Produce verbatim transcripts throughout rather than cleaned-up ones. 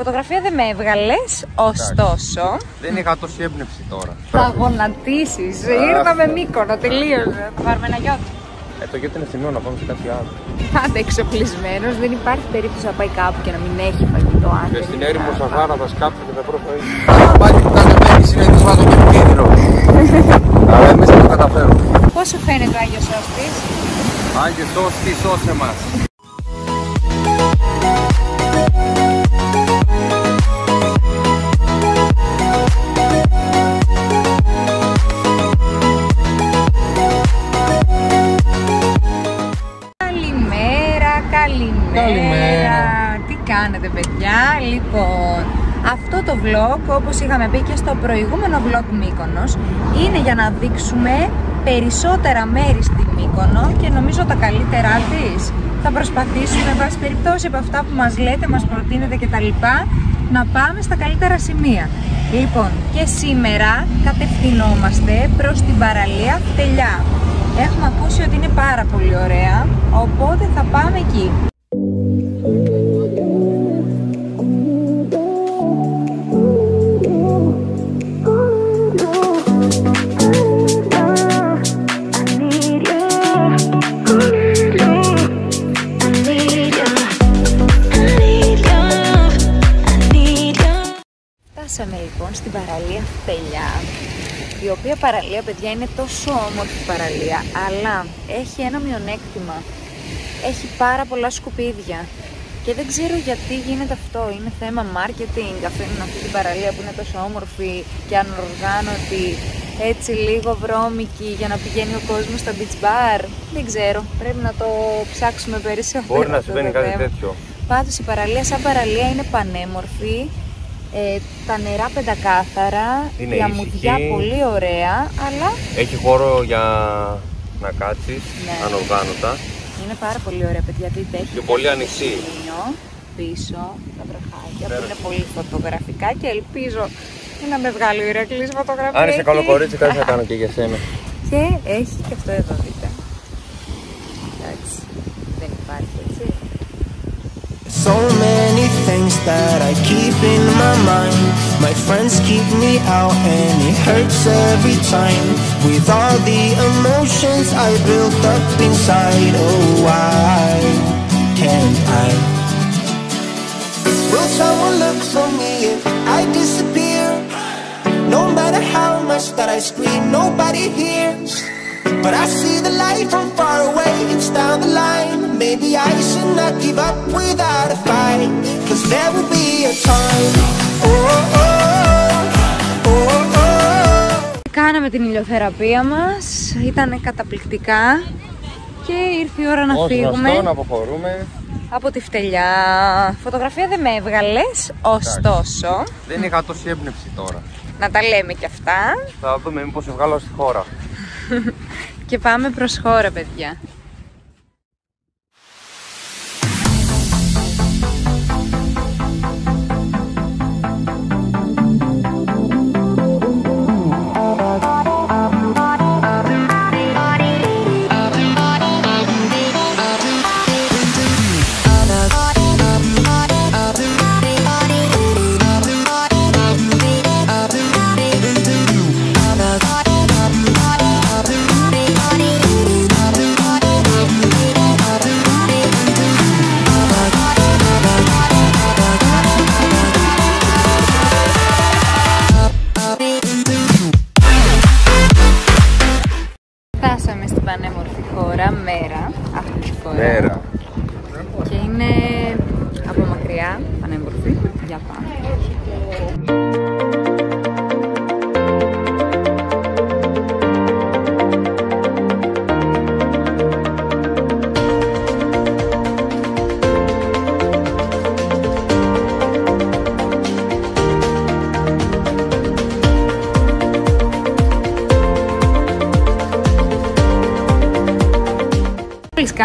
Φωτογραφία δεν με έβγαλες, ωστόσο. Δεν είχα τόση έμπνευση τώρα. Θα γονατίσεις. Ήρθαμε Μύκονο, τελείωσε. Θα πάρουμε ένα γιότ. Ε, το γιότ είναι φθηνό, να πάμε σε κάτι άλλο. Πάντα εξοπλισμένος, δεν υπάρχει περίπτωση να πάει κάπου και να μην έχει φαγητό άντρα. Και στην έρημο Σαχάρα θα σκάψει και θα προφαεί. Πάλι που κάνει πέντε συνέχεια βάζω και κίνδυνο. Αλλά εμείς θα το καταφέρουμε. Πώς σου φαίνεται ο Άγιος Σώστης? Άγιος Σώστης, σώσε μας. Καλημέρα. Τι κάνετε παιδιά? Λοιπόν, αυτό το vlog, όπως είχαμε πει και στο προηγούμενο vlog Μύκονος, είναι για να δείξουμε περισσότερα μέρη στη Μύκονο και νομίζω τα καλύτερά της. Θα προσπαθήσουμε, εν πάση περιπτώσει, από αυτά που μας λέτε, μας προτείνετε κτλ, να πάμε στα καλύτερα σημεία. Λοιπόν, και σήμερα κατευθυνόμαστε προς την παραλία Φτελιά. Έχουμε ακούσει ότι είναι πάρα πολύ ωραία, οπότε θα πάμε εκεί. Φτάσαμε λοιπόν στην παραλία Φτελιά, η οποία παραλία, παιδιά, είναι τόσο όμορφη παραλία, αλλά έχει ένα μειονέκτημα. Έχει πάρα πολλά σκουπίδια και δεν ξέρω γιατί γίνεται αυτό. Είναι θέμα marketing, αφήνουν αυτή την παραλία που είναι τόσο όμορφη και ανοργάνωτη, έτσι λίγο βρώμικη, για να πηγαίνει ο κόσμος στα beach bar. Δεν ξέρω, πρέπει να το ψάξουμε περισσότερο. Μπορεί να συμβαίνει κάτι τέτοιο. Πάντως η παραλία σαν παραλία είναι πανέμορφη. Ε, τα νερά πεντακάθαρα, είναι η αμμουδιά πολύ ωραία, αλλά... Έχει χώρο για να κάτσεις, ναι, ανοργάνωτα. Είναι πάρα πολύ ωραία, παιδιά, δείτε, έχει και πολύ ανοιχτή πίσω, τα βραχάκια, που είναι πολύ φωτογραφικά και ελπίζω να με βγάλει ο Ηρακλής φωτογραφία. Αν είσαι καλό κορίτσι, κάτι θα κάνω και για σένα. Και έχει και αυτό εδώ, δείτε. Εντάξει, δεν υπάρχει έτσι. So many things that I keep in my mind. My friends keep me out and it hurts every time. With all the emotions I built up inside. Oh, why can't I? Will someone look for me if I disappear? No matter how much that I scream, nobody hears. But I see the light from far away, it's down the line. Maybe I should not give up without a fight. Cause there will be a time. Oh, oh, oh, oh, oh. Κάναμε την ηλιοθεραπεία μας, ήταν καταπληκτικά. Και ήρθε η ώρα να ως φύγουμε γνωστό, να αποχωρούμε από τη Φτελιά. Φωτογραφία δεν με έβγαλες, ωστόσο. Δεν είχα τόση έμπνευση τώρα. Να τα λέμε κι αυτά. Θα δούμε μήπως σε βγάλω στη χώρα. Και πάμε προς χώρα, παιδιά.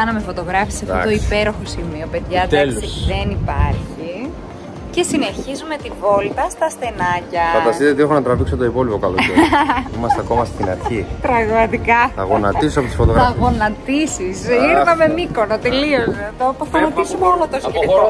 Κάναμε φωτογράφηση σε αυτό το υπέροχο σημείο, παιδιά. Εντάξει, δεν υπάρχει. Και συνεχίζουμε τη βόλτα στα στενάκια. Φανταστείτε τι έχω να τραβήξω το υπόλοιπο καλοκαίρι. Είμαστε ακόμα στην αρχή. Πραγματικά. Θα γονατίσω από τις φωτογραφίες. Θα γονατίσεις. Ήρθαμε Μύκονο, τελείωσε. Το απογονατίσουμε όλο το σκηνικό.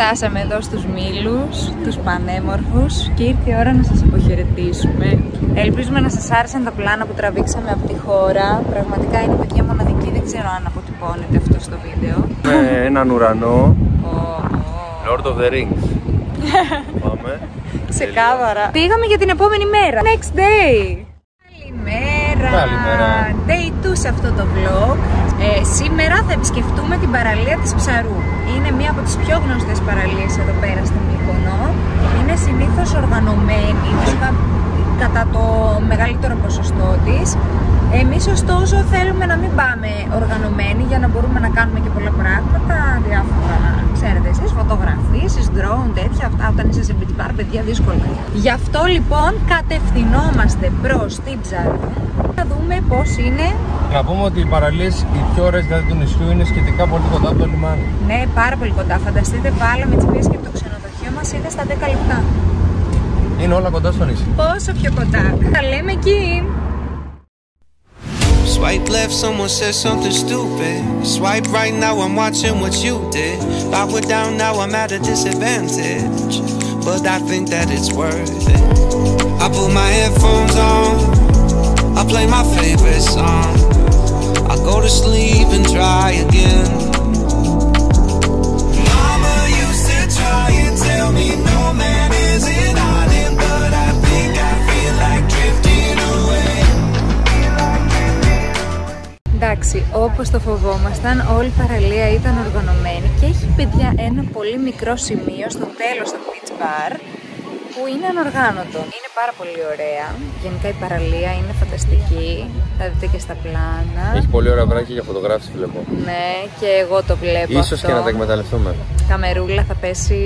Φτάσαμε εδώ στους Μήλους, τους πανέμορφους, και ήρθε η ώρα να σας αποχαιρετήσουμε. Ελπίζουμε να σας άρεσαν τα πλάνα που τραβήξαμε από τη χώρα. Πραγματικά είναι παιδιά μοναδική, δεν ξέρω αν αποτυπώνεται αυτό στο βίντεο. Ναι, έναν ουρανό. Lord of the Rings. Πάμε. Ξεκάβαρα. Πήγαμε για την επόμενη μέρα. Next day. Καλημέρα. Καλημέρα. Day two σε αυτό το vlog. Ε, σήμερα θα επισκεφτούμε την παραλία της Ψαρού. Είναι μία από τις πιο γνωστές παραλίες εδώ πέρα στην Μύκονο. Είναι συνήθως οργανωμένη, ουσικά, κατά το μεγαλύτερο ποσοστό της. Εμείς ωστόσο θέλουμε να μην πάμε οργανωμένοι για να μπορούμε να κάνουμε και πολλά πράγματα, διάφορα, ξέρετε εσείς, φωτογραφίσεις, drone, τέτοια, αυτά όταν είσαι σε beach bar, παιδιά, δύσκολα. Γι' αυτό λοιπόν κατευθυνόμαστε προς την Ψαρού. Θα δούμε πώς είναι. Να πούμε ότι οι παραλίες, οι πιο ωραίες δηλαδή του νησιού, είναι σχετικά πολύ κοντά από το λιμάνι. Ναι, πάρα πολύ κοντά. Φανταστείτε, βάλαμε τις πίεσεις και από το ξενοδοχείο μας είναι στα δέκα λεπτά. Είναι όλα κοντά στο νησί. Πόσο πιο κοντά. Τα λέμε εκεί. Swipe left, someone said something stupid. Swipe right now, I'm watching what you did. I went down, now I'm at a disadvantage. But I think that it's worth it. I put my headphones on. I play my favorite song. I go to sleep and try again. Mama used to try and tell me no man is an island, but I think I feel like drifting away. Εντάξει, όπως το φοβόμασταν, όλη η παραλία ήταν οργανωμένη και έχει, παιδιά, ένα πολύ μικρό σημείο στο τέλος του beach bar που είναι ανοργάνωτο. Είναι πάρα πολύ ωραία. Γενικά η παραλία είναι φανταστική. Θα δείτε και στα πλάνα. Έχει πολύ ωραία βράχια για φωτογράφηση, βλέπω. Ναι, και εγώ το βλέπω. Ίσως αυτό, και να τα εκμεταλλευτούμε. Καμερούλα θα πέσει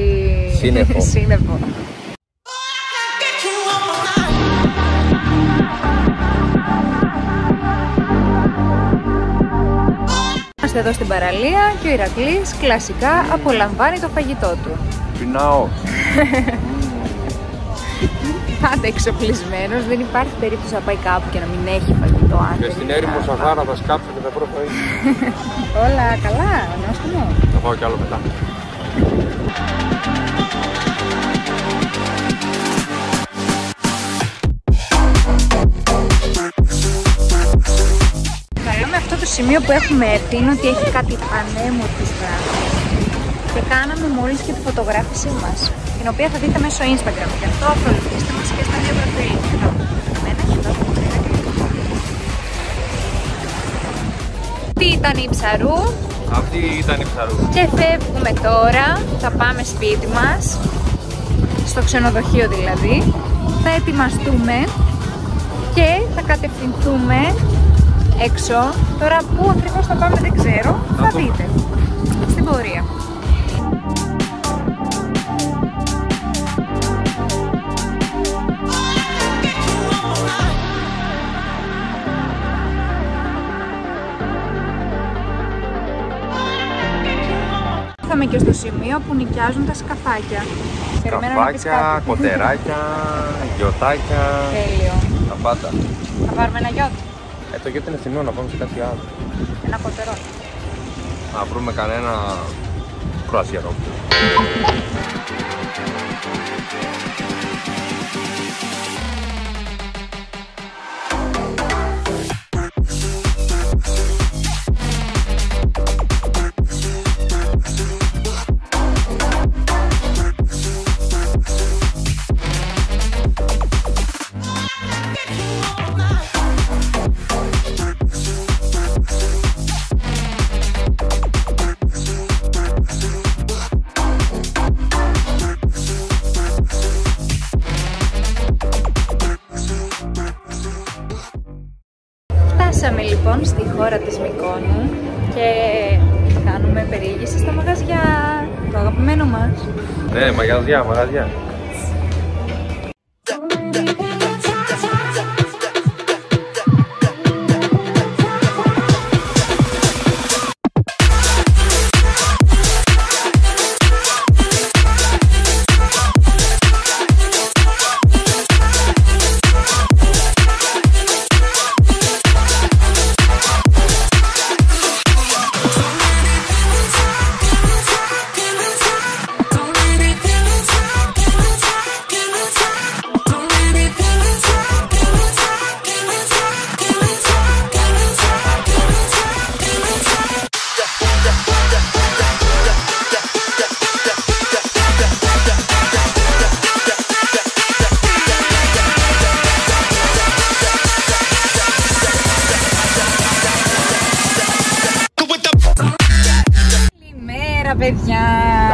σύννεφο. σύννεφο. Είμαστε εδώ στην παραλία και ο Ηρακλής κλασικά απολαμβάνει το φαγητό του. Πεινάω. Πάντα εξοπλισμένος, δεν υπάρχει περίπτωση να πάει κάπου και να μην έχει φαγητό. Και στην έρημο Σαχάρα θα σκάψω και θα βρω φαΐ. Όλα καλά, νόστιμο. Θα πάω κι άλλο μετά. Το σημείο που έχουμε έρθει είναι ότι έχει κάτι πανέμορφη πράγμα και κάναμε μόλις και τη φωτογράφησή μας, την οποία θα δείτε μέσω Instagram, γι' αυτό ακολουθήστε μας και στα δύο προφίλ. Αυτή ήταν η Ψαρού. Αυτή ήταν η Ψαρού. Και φεύγουμε τώρα, θα πάμε σπίτι μας, στο ξενοδοχείο δηλαδή, θα ετοιμαστούμε και θα κατευθυνθούμε έξω. Τώρα πού ακριβώς θα πάμε δεν ξέρω, θα δείτε στην πορεία. Ήρθαμε και στο σημείο που νοικιάζουν τα σκαφάκια. Σκαφάκια, κοτεράκια, γιωτάκια. Τέλειο. Τα πάντα. Θα πάρουμε ένα γιωτ. Ε, το γιώτ είναι φθηνό, να πάμε σε κάτι άλλο. Ένα κοτερό. Να βρούμε κανένα κρουαζιερό. Φτάσαμε λοιπόν στη χώρα της Μυκόνου και κάνουμε περιήγηση στα μαγαζιά, το αγαπημένο μας. Ναι, μαγαζιά, μαγαζιά.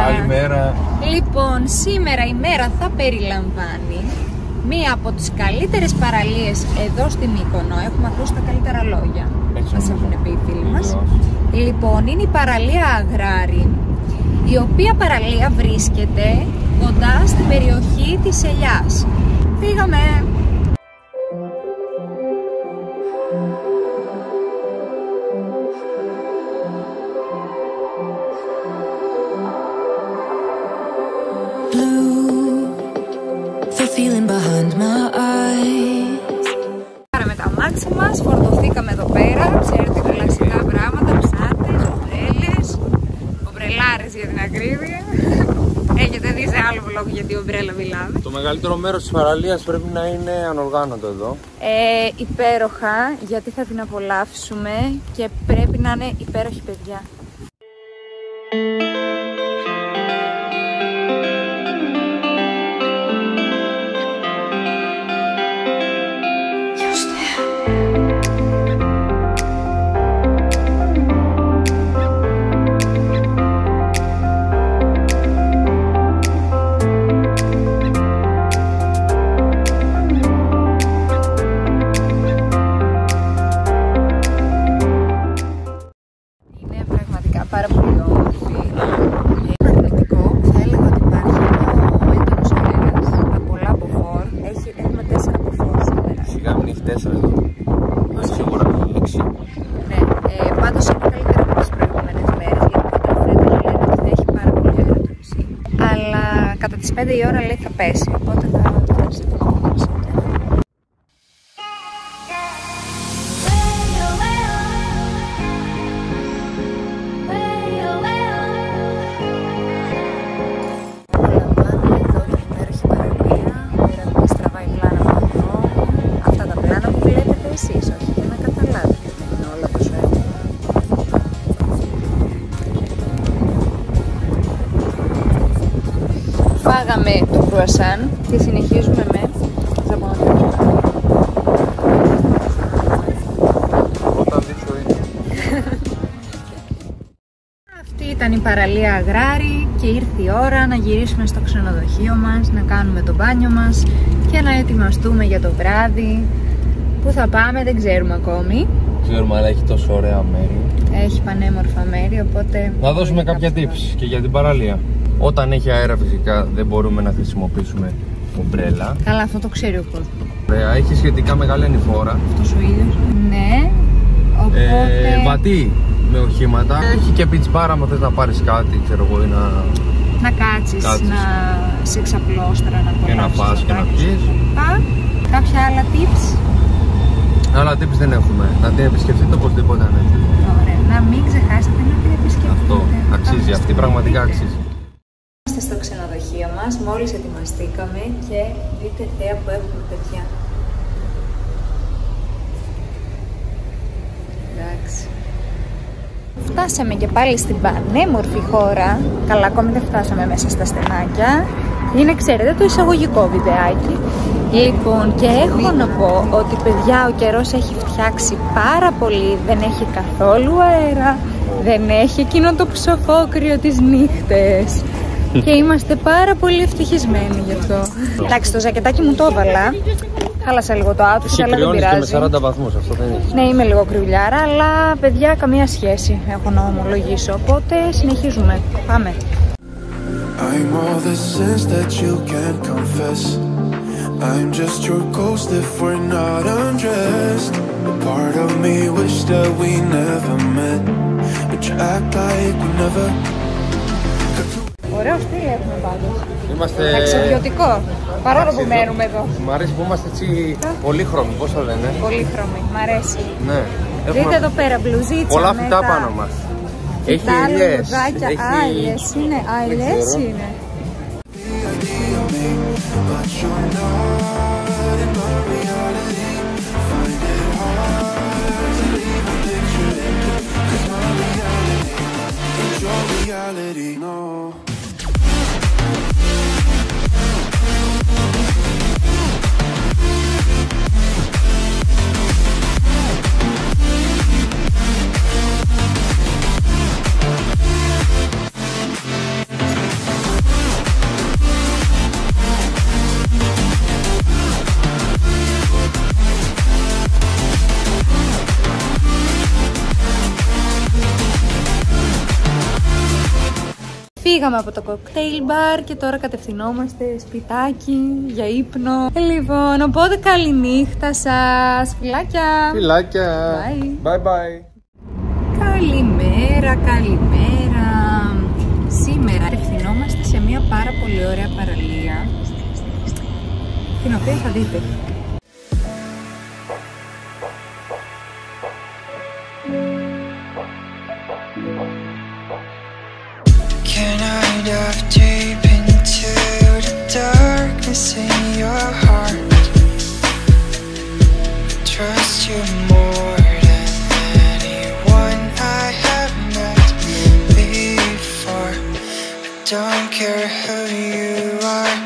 Καλημέρα. Λοιπόν, σήμερα η μέρα θα περιλαμβάνει μία από τις καλύτερες παραλίες εδώ στη Μύκονο. Έχουμε ακούσει τα καλύτερα λόγια. Μας έχουν πει οι φίλοι μας. Λοιπόν, είναι η παραλία Αγράρι, η οποία παραλία βρίσκεται κοντά στην περιοχή της Ελιάς. Φύγαμε! Πάραμε τα αμάξι μας, φορτωθήκαμε εδώ πέρα. Ξέρετε, κλασικά πράγματα, ψάτες, ομπρέλες, ομπρελάρες για την ακρίβεια. Έχετε δει σε άλλο vlog γιατί ομπρέλα μιλάμε. Το μεγαλύτερο μέρος της παραλίας πρέπει να είναι ανοργάνωτο εδώ. Ε, υπέροχα, γιατί θα την απολαύσουμε και πρέπει να είναι υπέροχη παιδιά. Πάρα πολύ όμορφη, πραγματικό. Θα έλεγα ότι υπάρχει ο έντονος αέρας από πολλά μποφόρ. Έχει, έχουμε τέσσερα μποφόρ σήμερα. Σιγά μην έχει τέσσερα εδώ. Όχι σίγουρα, έξι. Ναι, ε, πάντως είναι καλύτερα από τις προηγούμενες μέρες, γιατί τα φρέντα λένε ότι θα έχει πάρα πολύ αέρα το νησί. Αλλά κατά τις πέντε η ώρα λέει θα πέσει, οπότε θα φτάσει το νησί. Φάγαμε το κρουασάν και συνεχίζουμε με ζαμπονατάκια. Όταν δεις το ίδιο. Αυτή ήταν η παραλία Αγράρι και ήρθε η ώρα να γυρίσουμε στο ξενοδοχείο μας, να κάνουμε το μπάνιο μας και να ετοιμαστούμε για το βράδυ. Πού θα πάμε δεν ξέρουμε ακόμη. Ξέρουμε, αλλά έχει τόσο ωραία μέρη. Έχει πανέμορφα μέρη, οπότε... Να δώσουμε κάποια tips και για την παραλία. Όταν έχει αέρα φυσικά δεν μπορούμε να χρησιμοποιήσουμε ομπρέλα. Καλά, αυτό το ξέρει ο κόσμος. Ωραία, έχει σχετικά μεγάλη ανηφόρα. Αυτός ο ήλιος. Ναι, οπότε... Ε, βατή με οχήματα. Έχει και beach bar, άμα θες να πάρεις κάτι, ξέρω εγώ, ή να... Να κάτσεις, κάτσεις. να σε ξαπλώστρα, να κολλάσεις. Και να πας και να πιείς. Κάποια άλλα tips. Άλλα tips δεν έχουμε. Να την επισκεφτείτε οπωσδήποτε αν έχετε. Ωραία, να μην ξεχάσετε να την επισκεφτείτε. Αυτό, αξίζει, αυτή πραγματικά αξίζει. Στο ξενοδοχείο μας, μόλις ετοιμαστήκαμε και δείτε θέα που έχουμε παιδιά. Εντάξει. Φτάσαμε και πάλι στην πανέμορφη χώρα. Καλά, ακόμη δεν φτάσαμε μέσα στα στενάκια. Είναι, ξέρετε, το εισαγωγικό βιντεάκι. Λοιπόν, και έχω να πω ότι παιδιά ο καιρός έχει φτιάξει πάρα πολύ. Δεν έχει καθόλου αέρα. Δεν έχει εκείνο το ψοφόκριο τις νύχτες. Και είμαστε πάρα πολύ ευτυχισμένοι γι' αυτό. Εντάξει, το ζακετάκι μου το έβαλα. Χάλασα λίγο το outfit, αλλά δεν πειράζει. Με σαράντα βαθμούς, αυτό δεν είναι. Ναι, είμαι λίγο κρυουλιάρα, αλλά παιδιά καμία σχέση έχω να ομολογήσω. Οπότε συνεχίζουμε. Πάμε. Ωραίο στυλ έχουμε πάντως. Είμαστε... Ταξιδιωτικό, παρόλο που μένουμε εδώ. Μ' αρέσει που είμαστε έτσι πολύχρωμοι, πώς το λένε. Πολύχρωμοι, μ' αρέσει. Ναι. Έχουμε... Δείτε εδώ πέρα, μπλουζίτσα. Πολλά φυτά τα... πάνω μας. Έχει ελιές. Έχει... Άιλες είναι, άιλες είναι. Φύγαμε από το cocktail bar και τώρα κατευθυνόμαστε σπιτάκι για ύπνο. Λοιπόν, οπότε καληνύχτα σας. Φιλάκια. Φιλάκια. Bye. Bye bye. Καλημέρα, καλημέρα. Σήμερα κατευθυνόμαστε σε μια πάρα πολύ ωραία παραλία, την οποία θα δείτε. Can I dive deep into the darkness in your heart? Trust you more than anyone I have met before. I don't care who you are.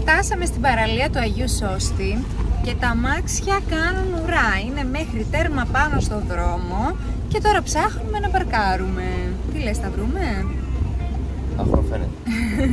Φτάσαμε στην παραλία του Αγίου Σώστη και τα αμάξια κάνουν ουρά. Είναι μέχρι τέρμα πάνω στο δρόμο και τώρα ψάχνουμε να παρκάρουμε. Τι λες, θα βρούμε? Αυτό φαίνεται.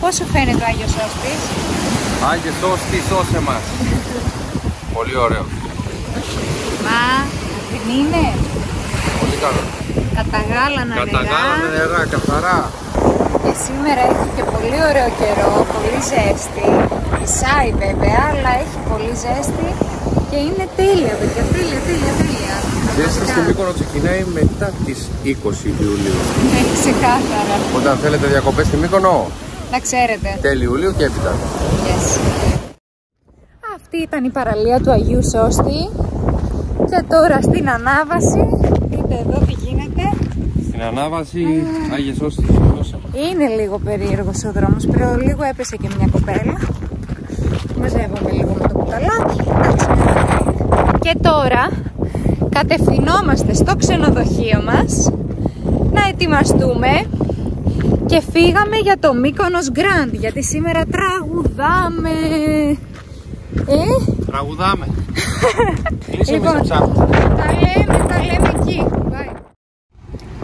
Πώς σου φαίνεται ο Άγιος Σώστης? Άγιος Σώστης, σώσε μας! Πολύ ωραίο. Μα, δεν είναι? Πολύ καλό. Καταγάλα νερά. Καταγάλα νερά, καθαρά. Και σήμερα έχει και πολύ ωραίο καιρό, πολύ ζέστη. Φυσάει βέβαια, αλλά έχει πολύ ζέστη και είναι τέλεια, παιδιά, τέλεια, τέλεια, τέλεια. Ζέστη στην Μύκονο ξεκινάει μετά τις είκοσι Ιουλίου. Ναι, ξεκάθαρα. Όταν θέλετε διακοπές στη Μύκονο, να ξέρετε. Τέλη Ιουλίου και έπειτα. Yes. Αυτή ήταν η παραλία του Αγίου Σώστη. Και τώρα στην ανάβαση. Δείτε εδώ τι γίνεται. Στην ανάβαση mm. Άγιος Σώστης. Είναι λίγο περίεργος ο δρόμος. Πριν λίγο έπεσε και μια κοπέλα. Μαζεύαμε λίγο με το κουταλάκι. Και τώρα κατευθυνόμαστε στο ξενοδοχείο μας να ετοιμαστούμε. Και φύγαμε για το Mykonos Grand, γιατί σήμερα τραγουδάμε. Ε? Τραγουδάμε. Κλείσε λοιπόν, εμείς να ψάχνουμε. Τα λέμε, τα λέμε εκεί. Bye.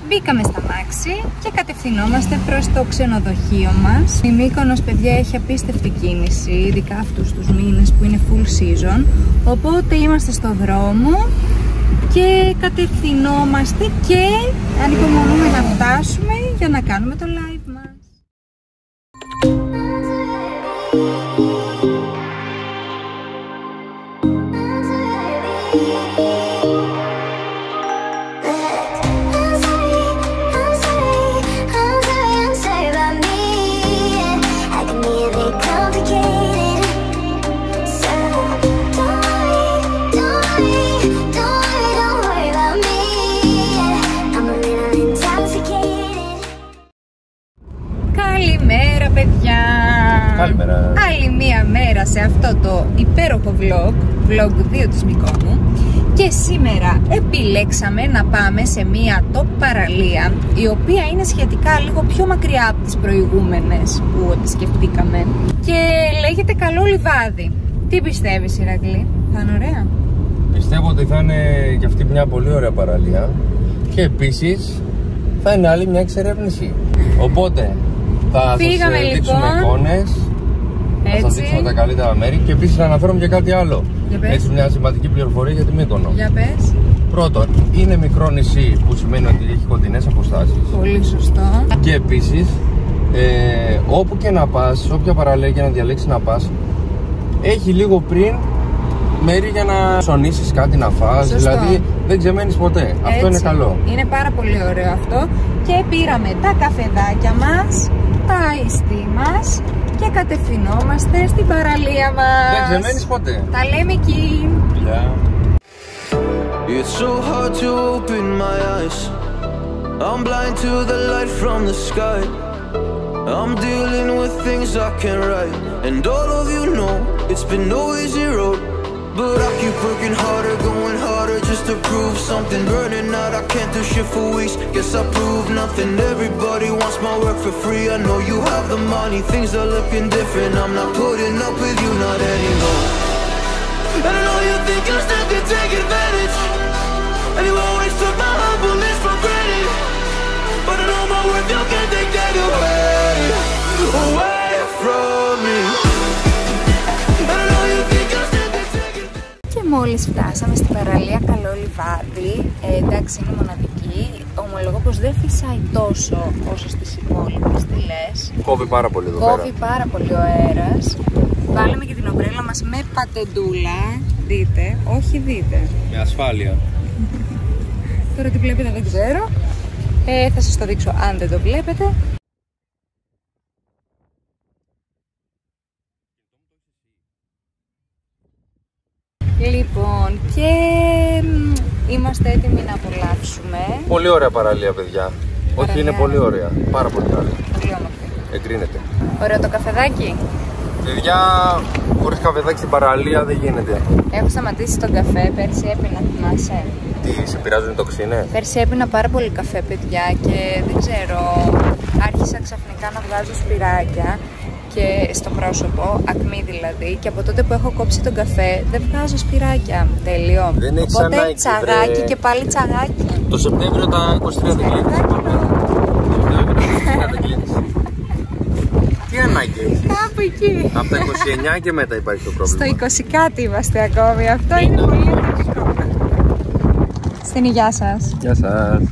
Μπήκαμε στα μάξι και κατευθυνόμαστε προς το ξενοδοχείο μας. Η Mykonos, παιδιά, έχει απίστευτη κίνηση, ειδικά αυτούς τους μήνες που είναι full season. Οπότε είμαστε στο δρόμο και κατευθυνόμαστε και ανυπομονούμε να φτάσουμε για να κάνουμε το live μας. Σε αυτό το υπέροχο vlog, vlog δύο της Μυκόνου, και σήμερα επιλέξαμε να πάμε σε μία top παραλία η οποία είναι σχετικά λίγο πιο μακριά από τις προηγούμενες που επισκεφτήκαμε και λέγεται Καλό Λιβάδι. Τι πιστεύεις, Ηρακλή, θα είναι ωραία? Πιστεύω ότι θα είναι και αυτή μια πολύ ωραία παραλία και επίσης θα είναι άλλη μια εξερεύνηση. Οπότε θα Φύγαμε, σας δείξουμε λοιπόν. εικόνες. Θα σας δείξουμε τα καλύτερα μέρη και επίσης θα αναφέρουμε και κάτι άλλο. Έτσι, μια σημαντική πληροφορία για τη Μύκονο. Για πες. Πρώτον, είναι μικρό νησί, που σημαίνει ότι έχει κοντινές αποστάσεις. Πολύ σωστά. Και επίσης, ε, όπου και να πας, όποια παραλία και να διαλέξεις να πας, έχει λίγο πριν μέρη για να ψωνίσεις κάτι να φας. Δηλαδή δεν ξεμένεις ποτέ. Έτσι. Αυτό είναι καλό. Είναι πάρα πολύ ωραίο αυτό. Και πήραμε τα καφεδάκια μας, τα αϊστή μας και κατευθυνόμαστε στην παραλία μας. Δεν ξεμένεις ποτέ. Τα λέμε εκεί. Yeah. It's so hard to open my eyes. I'm blind to the light from the sky. I'm dealing with things I can't write. And all of you know it's been no easy road. But I keep working harder, going harder just to prove something. Burning out, I can't do shit for weeks. Guess I prove nothing. Everybody wants my work for free. I know you have the money. Things are looking different. I'm not putting up with you, not anymore. And I know you think I'm still gonna take advantage. And you always took my humbleness for granted. But I know my worth, you can't take that away. Away from me. And I know you think I'm still gonna take it. Και μόλις φτάσαμε στην παραλία Καλό Λιβάδι. ε, Εντάξει, είναι μοναδική. Ομολογώ πως δεν φυσάει τόσο όσο στις υπόλοιπες στήλες. Κόβει πάρα πολύ εδώ πέρα. Κόβει πάρα πολύ ο αέρας. Βάλαμε και την ομπρέλα μας με πατεντούλα. Δείτε, όχι δείτε. Με ασφάλεια. Τώρα τι βλέπετε δεν ξέρω, ε, θα σας το δείξω αν δεν το βλέπετε. Λοιπόν, και είμαστε έτοιμοι να απολαύσουμε. Πολύ ωραία παραλία, παιδιά. Παραλία. Όχι, είναι πολύ ωραία, πάρα πολύ ωραία. Πολύ όμορφη. Εγκρίνεται. Ωραίο το καφεδάκι. Παιδιά, χωρίς καφεδάκι στην παραλία δεν γίνεται. Έχω σταματήσει τον καφέ, πέρσι έπινα, θυμάσαι. Τι, σε πειράζουν οι τοξίνες? Πέρσι έπινα πάρα πολύ καφέ, παιδιά, και δεν ξέρω, άρχισα ξαφνικά να βγάζω σπυράκια και στο πρόσωπο, ακμή δηλαδή, και από τότε που έχω κόψει τον καφέ δεν βγάζω σπυράκια, τέλειο. Δεν έχεις οπότε ανάγκη, τσαγάκι βρε. Και πάλι τσαγάκι. Το Σεπτέμβριο τα είκοσι τρία δεν κλείνεις. Τι ανάγκη έχεις? Κάπου εκεί. Από τα είκοσι εννιά και μετά υπάρχει το πρόβλημα. Στο είκοσι κάτι είμαστε ακόμη, αυτό είναι, είναι πολύ ενεργικό. Στην υγειά σας. Γεια σας.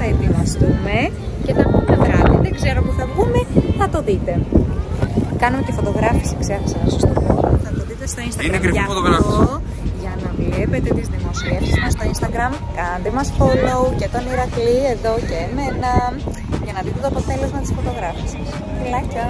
Θα ετοιμαστούμε και θα βγούμε βράδυ. Δεν ξέρω που θα βγούμε, θα το δείτε. Κάνουμε και φωτογράφηση, ξέχασα να σας το πω. Θα το δείτε στο Instagram. Είναι κρυφή φωτογράφηση. Για να βλέπετε τις δημοσιεύσεις μας στο Instagram, κάντε μας follow και τον Ηρακλή εδώ και εμένα για να δείτε το αποτέλεσμα της φωτογράφησης. Φιλάκια!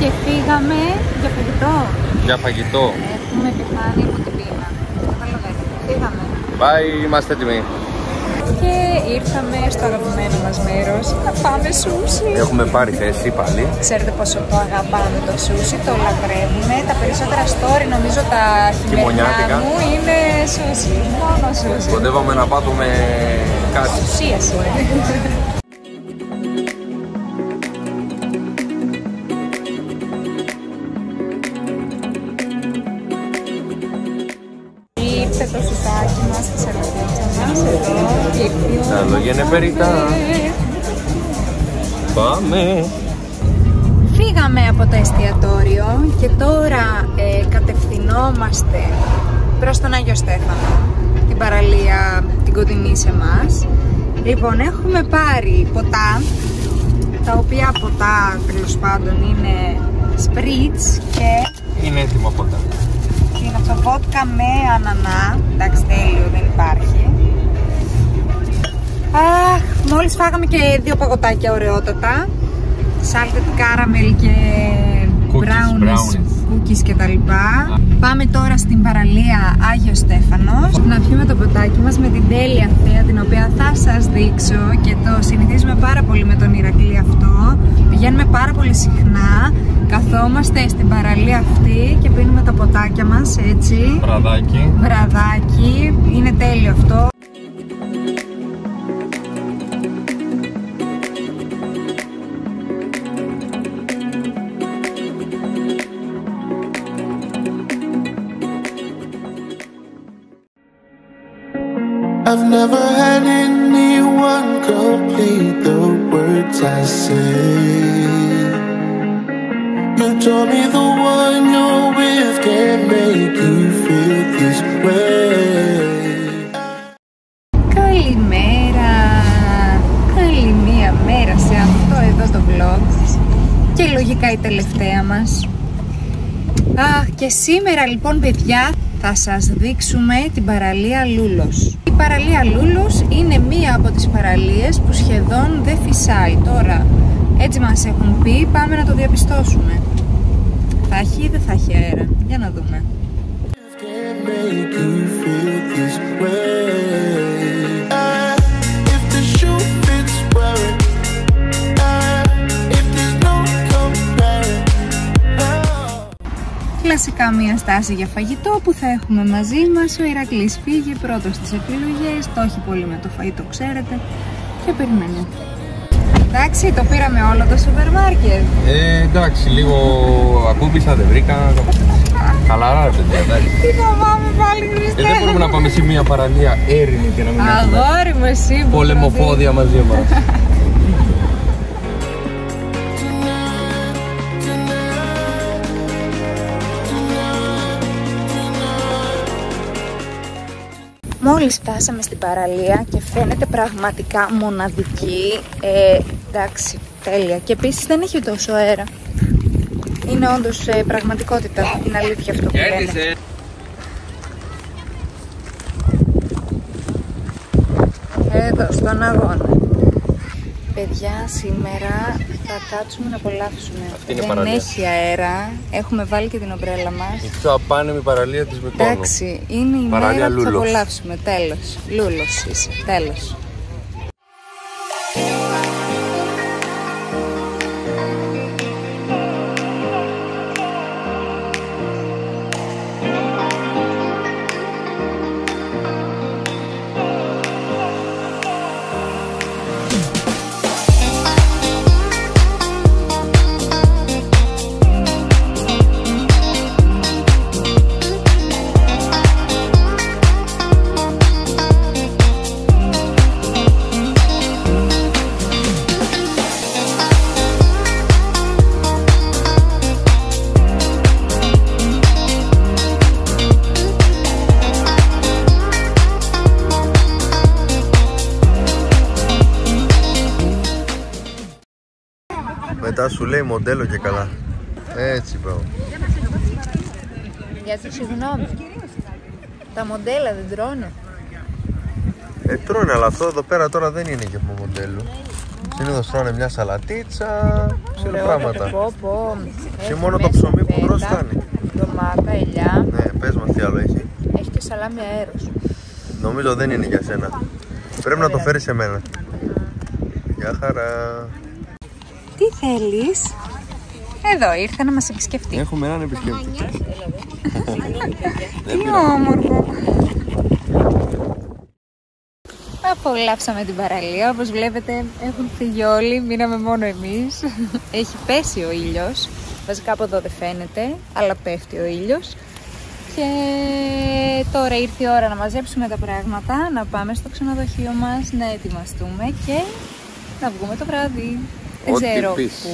Και φύγαμε για φαγητό. Για φαγητό. Έχουμε επιφάνει από την πείνα. Καταλαβαίνετε. Φύγαμε. Bye, είμαστε έτοιμοι. Και ήρθαμε στο αγαπημένο μας μέρος. Να πάμε σούσι. Έχουμε πάρει θέση πάλι. Ξέρετε πόσο το αγαπάμε το σούσι, το λατρεύουμε. Τα περισσότερα story, νομίζω τα χειμερινά μου είναι σούσι. Μόνο σούσι. Κοντεύαμε να πάθουμε κάτι. Σουσίαση. Το σουτάκι μας, τη σαλατίτσα μας, εδώ, κύκλιο. Τα λόγια είναι περίτα. Πάμε. Φύγαμε από το εστιατόριο και τώρα ε, κατευθυνόμαστε προς τον Άγιο Στέφανο, την παραλία, την κοντινή σε εμάς. Λοιπόν, έχουμε πάρει ποτά, τα οποία ποτά, τέλος πάντων, είναι σπρίτς και... Είναι έτοιμα ποτά. Είναι αυτό, βότκα με ανανά. Εντάξει, τέλειο, δεν υπάρχει. Αχ, μόλις φάγαμε και δύο παγωτάκια ωραιότατα. Salted caramel και brownies, brownies. Cookies βράχης κτλ. Πάμε τώρα στην παραλία Άγιος Στέφανος να πιούμε το ποτάκι μας με την τέλεια θέα, την οποία θα σας δείξω και το συνηθίζουμε πάρα πολύ με τον Ηρακλή αυτό. Πηγαίνουμε πάρα πολύ συχνά, καθόμαστε στην παραλία αυτή και πίνουμε τα ποτάκια μας έτσι. Βραδάκι. Βραδάκι, είναι τέλειο αυτό. I've never had anyone complete the words I say. You told me the one you're with can make you feel this way. Καλημέρα! Καλή μία μέρα σε αυτό εδώ το vlog. Και λογικά η τελευταία μας. Αχ, και σήμερα λοιπόν παιδιά θα σας δείξουμε την παραλία Λούλος. Η παραλία Λούλος είναι μία από τις παραλίες που σχεδόν δεν φυσάει. Τώρα έτσι μας έχουν πει, πάμε να το διαπιστώσουμε. Θα έχει ή δεν θα έχει αέρα, για να δούμε. Κλασικά μία στάση για φαγητό που θα έχουμε μαζί μας. Ο Ηρακλής φύγε πρώτος στις επιλογές, το έχει πολύ με το φαγητό, ξέρετε, και περιμένει. Εντάξει, το πήραμε όλο το σούπερ μάρκετ. Ε, εντάξει, λίγο ακούμπησα, δεν βρήκα. Χαλαρά, παιδιά, εντάξει. Τι θα πάμε πάλι, Χριστέ. Ε, δεν μπορούμε να πάμε σε μία παραλία έρημη και να μην έχουμε. Αγόρι μου, εσύ. Πολεμοπόδια μαζί μας. Μόλις φτάσαμε στην παραλία και φαίνεται πραγματικά μοναδική, ε, εντάξει, τέλεια. Και επίσης δεν έχει τόσο αέρα. Είναι όντως ε, πραγματικότητα, είναι αλήθεια αυτό που λένε. Εδώ στον αγώνα. Παιδιά, σήμερα θα κάτσουμε να απολαύσουμε. Δεν έχει αέρα, έχουμε βάλει και την ομπρέλα μας. Η πιο απάνεμη παραλία της Μυκόνου. Εντάξει, είναι η παραλία μέρα Λούλος. Που θα απολαύσουμε, τέλος. Λούλος είσαι, τέλος. Μετά σου λέει μοντέλο και καλά. Έτσι πάω. Γιατί συγγνώμη, τα μοντέλα δεν τρώνε. Ε, τρώνε, αλλά αυτό εδώ πέρα τώρα δεν είναι και από μοντέλο. Συνήθως τρώνε μια σαλατίτσα, ψηλά πράγματα. Και μόνο το ψωμί που τρως κάνει. Ντομάτα, ελιά. Ναι, πες μας τι άλλο έχει. Έχει και σαλάμι αέρος. Νομίζω δεν είναι για σένα. Πρέπει να το φέρεις σε μένα. Γεια χαρά. Τι θέλεις? Εδώ ήρθε να μας επισκεφτεί. Έχουμε έναν επισκεφτή. Τι όμορφο. Απολαύσαμε την παραλία. Όπως βλέπετε έχουν φύγει όλοι, μείναμε μόνο εμείς. Έχει πέσει ο ήλιος. Βασικά από εδώ δεν φαίνεται, αλλά πέφτει ο ήλιος. Και τώρα ήρθε η ώρα να μαζέψουμε τα πράγματα, να πάμε στο ξενοδοχείο μας, να ετοιμαστούμε και να βγούμε το βράδυ. Δεν ξέρω που.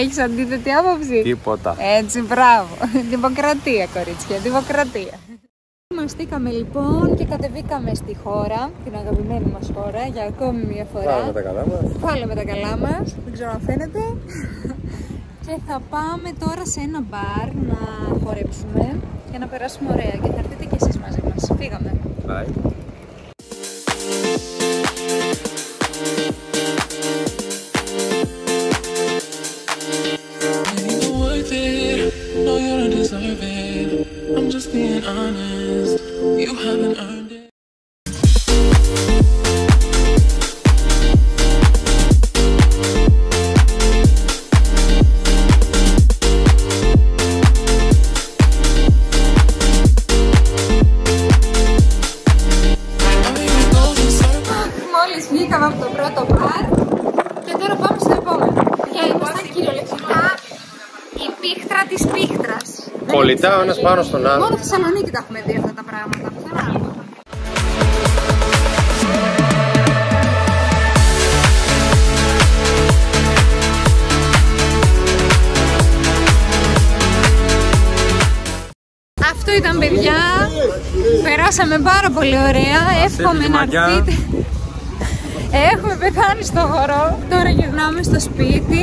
Έχεις αντίθετη άποψη? Τίποτα. Έτσι, μπράβο. Δημοκρατία, κορίτσια, δημοκρατία. Μαστήκαμε λοιπόν και κατεβήκαμε στη χώρα, την αγαπημένη μας χώρα, για ακόμη μια φορά. Βάλαμε τα καλά μας. Βάλαμε τα καλά μας, δεν ξέρω αν φαίνεται. Και θα πάμε τώρα σε ένα μπαρ να χορέψουμε και να περάσουμε ωραία. Και θα έρθετε κι εσείς μαζί μας. Φύγαμε. Bye. Yeah. just being honest, you haven't earned it. Μόλις βγήκαμε από το πρώτο μπαρ και τώρα πάμε στο επόμενο. Και ήμασταν κυριολεκτικά η πίχτρα της πίχτρας. Κολλητά ο ένας πάνω στον άλλο. Μόνο στη Θεσσαλονίκη τα έχουμε δει αυτά τα πράγματα. Αυτό ήταν, παιδιά. Περάσαμε πάρα πολύ ωραία. Εύχομαι να έρθετε. Έχουμε πεθάνει στο χορό, τώρα γυρνάμε στο σπίτι.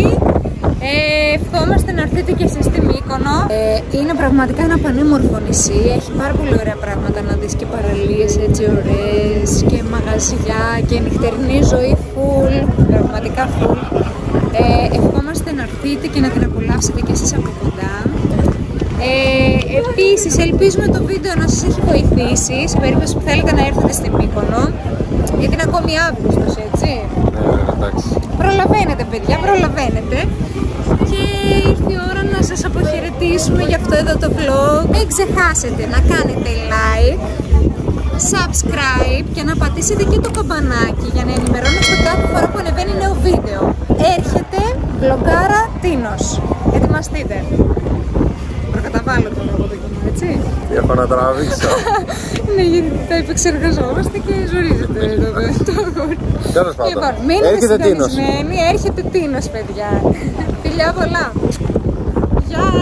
Ε, ευχόμαστε να έρθετε και εσείς στη Μύκονο. Ε, είναι πραγματικά ένα πανέμορφο νησί, έχει πάρα πολύ ωραία πράγματα να δεις και παραλίες έτσι ωραίες και μαγαζιά και νυχτερινή ζωή full, πραγματικά full. Ε, ευχόμαστε να έρθετε και να την απολαύσετε και εσείς από κοντά. Ε, επίσης, ελπίζουμε το βίντεο να σας έχει βοηθήσει σε περίπτωση που θέλετε να έρθετε στη Μύκονο. Γιατί είναι ακόμη Αύγουστος, έτσι. Ναι, εντάξει. Προλαβαίνετε, παιδιά, προλαβαίνετε. Και ήρθε η ώρα να σας αποχαιρετήσουμε για αυτό εδώ το vlog. Μην ξεχάσετε να κάνετε like, subscribe και να πατήσετε και το καμπανάκι για να ενημερώνεστε κάθε φορά που ανεβαίνει νέο βίντεο. Έρχεται βλογκάρα Tinos. Ετοιμαστείτε. Προκαταβάλλω το λόγο του κοινού, έτσι. Για πάω να τραβήξω. Ναι, γιατί τα επεξεργαζόμαστε και ζορίζεται εδώ το αγόρι. Τέλος πάντων, έρχεται Tinos. Έρχεται Tinos, παιδιά. Φιλιά πολλά. Γεια.